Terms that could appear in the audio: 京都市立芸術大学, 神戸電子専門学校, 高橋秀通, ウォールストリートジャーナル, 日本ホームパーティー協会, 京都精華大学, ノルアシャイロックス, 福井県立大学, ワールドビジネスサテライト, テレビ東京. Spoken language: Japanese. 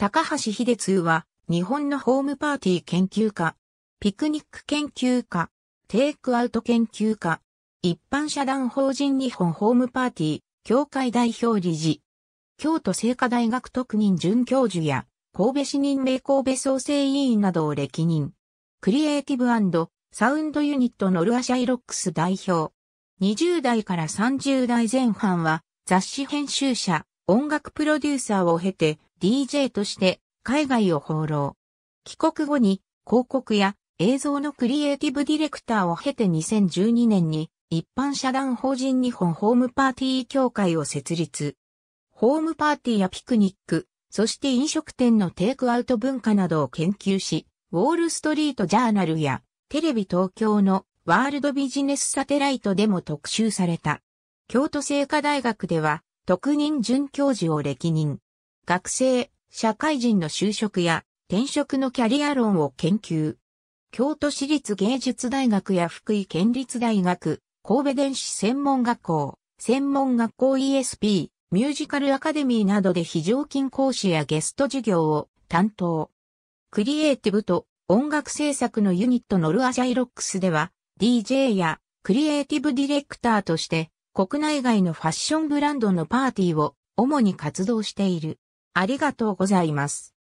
高橋秀通は、日本のホームパーティー研究家、ピクニック研究家、テイクアウト研究家、一般社団法人日本ホームパーティー、協会代表理事、京都精華大学特任准教授や、神戸市任命神戸創生委員などを歴任。クリエイティブ&サウンドユニットノルアシャイロックス代表。20代から30代前半は、雑誌編集者、音楽プロデューサーを経て、DJ として海外を放浪。帰国後に広告や映像のクリエイティブディレクターを経て2012年に一般社団法人日本ホームパーティー協会を設立。ホームパーティーやピクニック、そして飲食店のテイクアウト文化などを研究し、ウォールストリートジャーナルやテレビ東京のワールドビジネスサテライトでも特集された。京都精華大学では特任准教授を歴任。学生、社会人の就職や転職のキャリア論を研究。京都市立芸術大学や福井県立大学、神戸電子専門学校、専門学校 ESP、ミュージカルアカデミーなどで非常勤講師やゲスト授業を担当。クリエイティブと音楽制作のユニットノルアシャイロックスでは DJ やクリエイティブディレクターとして国内外のファッションブランドのパーティーを主に活動している。ありがとうございます。